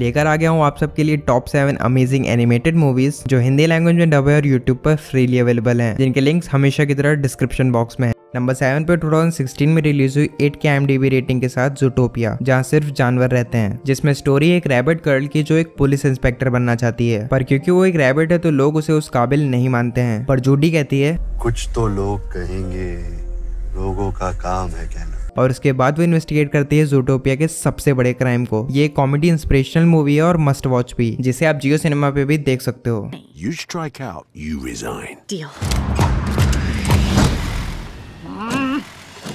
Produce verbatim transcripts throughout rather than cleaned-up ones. लेकर आ गया हूँ आप सबके लिए top seven amazing animated movies जो हिंदी लैंग्वेज में डब है और यूट्यूब पर फ्रीली अवेलेबल हैं, जिनके लिंक्स हमेशा की तरह डिस्क्रिप्शन बॉक्स में है। नंबर सेवन पर दो हज़ार सोलह में रिलीज हुई आठ के I M D B rating के साथ ज़ूटोपिया, जहां सिर्फ जानवर रहते हैं, जिसमें स्टोरी एक रैबिट गर्ल की जो एक पुलिस इंस्पेक्टर बनना चाहती है, पर क्योंकि वो एक रैबिट है तो लोग उसे उस काबिल नहीं मानते हैं। पर जूडी कहती है कुछ तो लोग कहेंगे, लोगों का काम है कहना, और उसके बाद वो इन्वेस्टिगेट करती है ज़ूटोपिया के सबसे बड़े क्राइम को। ये कॉमेडी इंस्पिरेशनल मूवी है और मस्ट वॉच भी, जिसे आप जियो सिनेमा पे भी देख सकते हो। You strike out, you resign. Deal.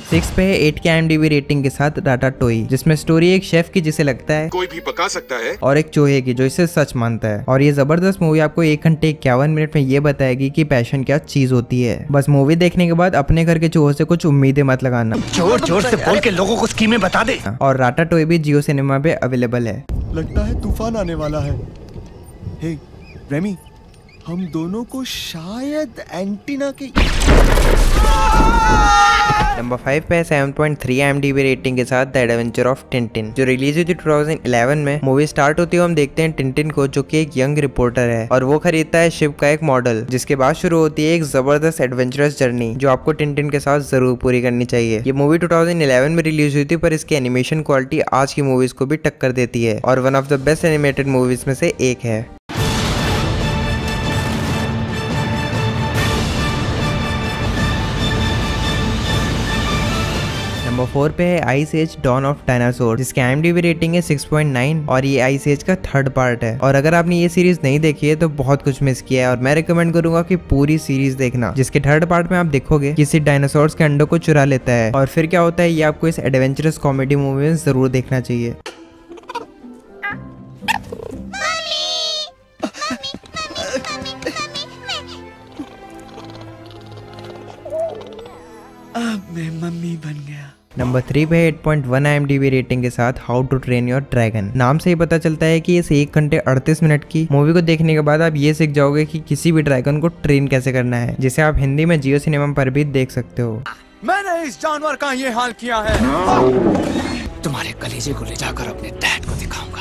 Six पे है एट के I M D B rating के साथ राटाटोई, जिसमें स्टोरी एक शेफ की जिसे लगता है कोई भी पका सकता है और एक चूहे की जो इसे सच मानता है, और ये जबरदस्त मूवी आपको एक घंटे इक्यावन मिनट में ये बताएगी कि पैशन क्या चीज होती है। बस मूवी देखने के बाद अपने घर के चूहों से कुछ उम्मीदें मत लगाना, जोर जोर से बोल के लोगों को स्कीमें बता दे। और राटाटोई भी जियो सिनेमा पे अवेलेबल है। लगता है तूफान आने वाला है। हे रेमी, हम दोनों को शायद एंटीना के। नंबर फाइव पे seven point three I M D B rating के साथ द एडवेंचर ऑफ टिंटिन, जो रिलीज हुई थी दो हज़ार ग्यारह में। मूवी स्टार्ट होती है हम देखते हैं टिंटिन को, जो कि एक यंग रिपोर्टर है, और वो खरीदता है शिप का एक मॉडल, जिसके बाद शुरू होती है एक जबरदस्त एडवेंचरस जर्नी जो आपको टिंटिन के साथ जरूर पूरी करनी चाहिए। ये मूवी दो हज़ार ग्यारह में रिलीज हुई थी, पर इसकी एनिमेशन क्वालिटी आज की मूवीज को भी टक्कर देती है और one of the best animated movies में से एक है। नंबर फोर पे है Ice Age Dawn of Dinosaur, जिसकी I M D B rating है सिक्स पॉइंट नाइन, और ये आइस एज का थर्ड पार्ट है। और अगर आपने ये सीरीज नहीं देखी है तो बहुत कुछ मिस किया है, और मैं रिकमेंड करूंगा कि पूरी सीरीज देखना, जिसके थर्ड पार्ट में आप देखोगे किसी डायनासोर्स के अंडों को चुरा लेता है और फिर क्या होता है, ये आपको इस एडवेंचरस कॉमेडी मूवी में जरूर देखना चाहिए। अब मैं मम्मी बन गया। नंबर थ्री पे eight point one I M D B rating के साथ how to train your dragon. नाम से ही पता चलता है कि इस एक घंटे अड़तीस मिनट की मूवी को देखने के बाद आप ये सीख जाओगे कि किसी भी ड्रैगन को ट्रेन कैसे करना है, जिसे आप हिंदी में जियो सिनेमा पर भी देख सकते हो। मैंने इस जानवर का ये हाल किया है, तुम्हारे कलेजे को ले जाकर अपने डैड को दिखाऊंगा।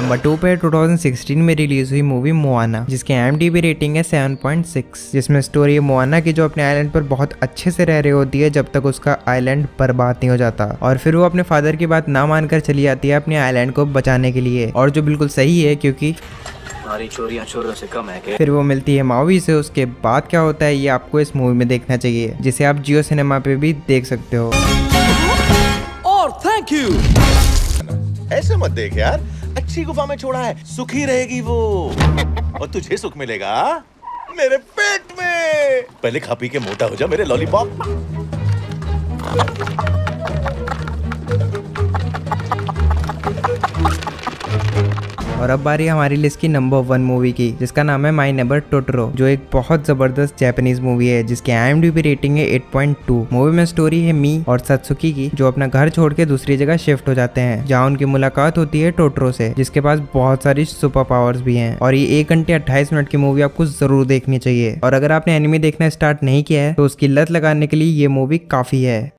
नंबर टू पे दो हज़ार सोलह में रिलीज हुई मूवी मोआना, जिसकी I M D B rating है सेवन पॉइंट सिक्स, जिसमें स्टोरी मोआना की जो अपने आइलैंड पर बहुत अच्छे से रह रही होती है जब तक उसका आइलैंड बर्बाद नहीं हो जाता, और फिर वो अपने फादर की बात ना मानकर चली जाती है अपने आइलैंड को बचाने के लिए, और जो बिल्कुल सही है क्योंकि हमारी चोरियां चोरों से कम है के। फिर वो मिलती है मावी से। उसके बाद क्या होता है ये आपको इस मूवी में देखना चाहिए, जिसे आप जियो सिनेमा पे भी देख सकते हो। और थैंक यू, ऐसे मत देख यार, अच्छी गुफा में छोड़ा है, सुखी रहेगी वो, और तुझे सुख मिलेगा मेरे पेट में। पहले खा पी के मोटा हो जा मेरे लॉलीपॉप। और अब बारी हमारी लिस्ट की नंबर वन मूवी की, जिसका नाम है माय नेबर टोटोरो, जो एक बहुत जबरदस्त जापानीज मूवी है, जिसकी I M D B rating है एट पॉइंट टू। मूवी में स्टोरी है मी और सत्सुकी की, जो अपना घर छोड़ के दूसरी जगह शिफ्ट हो जाते हैं, जहां उनकी मुलाकात होती है टोटोरो से, जिसके पास बहुत सारी सुपर पावर्स भी हैं। और ये एक घंटे अट्ठाईस मिनट की मूवी आपको जरूर देखनी चाहिए, और अगर आपने एनिमे देखना स्टार्ट नहीं किया है तो उसकी लत लगाने के लिए ये मूवी काफी है।